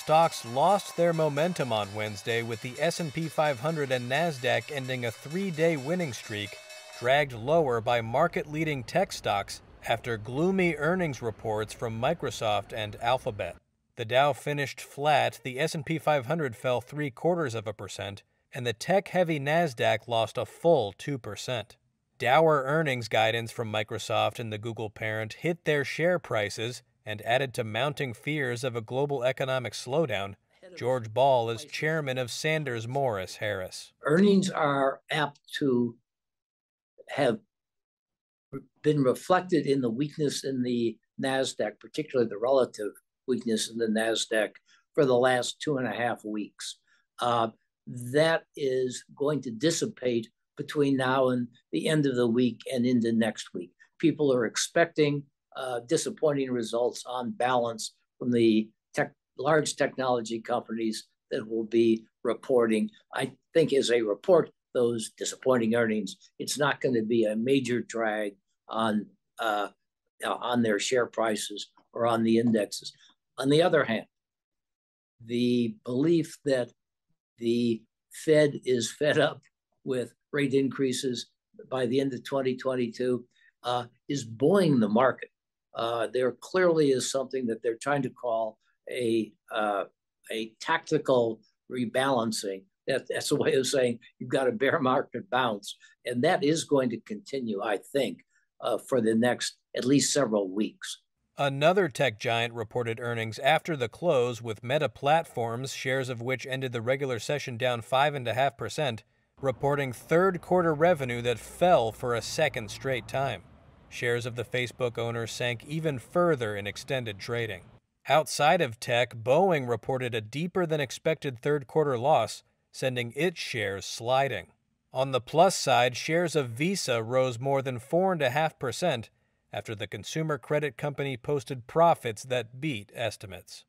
Stocks lost their momentum on Wednesday, with the S&P 500 and NASDAQ ending a three-day winning streak, dragged lower by market-leading tech stocks after gloomy earnings reports from Microsoft and Alphabet. The Dow finished flat, the S&P 500 fell 0.75%, and the tech-heavy NASDAQ lost a full 2%. Dour earnings guidance from Microsoft and the Google parent hit their share prices and added to mounting fears of a global economic slowdown. George Ball is chairman of Sanders Morris Harris. Earnings are apt to have been reflected in the weakness in the NASDAQ, particularly the relative weakness in the NASDAQ for the last 2.5 weeks. That is going to dissipate between now and the end of the week and into next week. People are expecting disappointing results on balance from the large technology companies that will be reporting. I think as they report those disappointing earnings, it's not going to be a major drag on their share prices or on the indexes. On the other hand, the belief that the Fed is fed up with rate increases by the end of 2022 is buoying the market. There clearly is something that they're trying to call a tactical rebalancing. That's a way of saying you've got a bear market bounce, and that is going to continue, I think, for the next at least several weeks. Another tech giant reported earnings after the close, with Meta Platforms, shares of which ended the regular session down 5.5%, reporting third-quarter revenue that fell for a second straight time. Shares of the Facebook owner sank even further in extended trading. Outside of tech, Boeing reported a deeper-than-expected third-quarter loss, sending its shares sliding. On the plus side, shares of Visa rose more than 4.5% after the consumer credit company posted profits that beat estimates.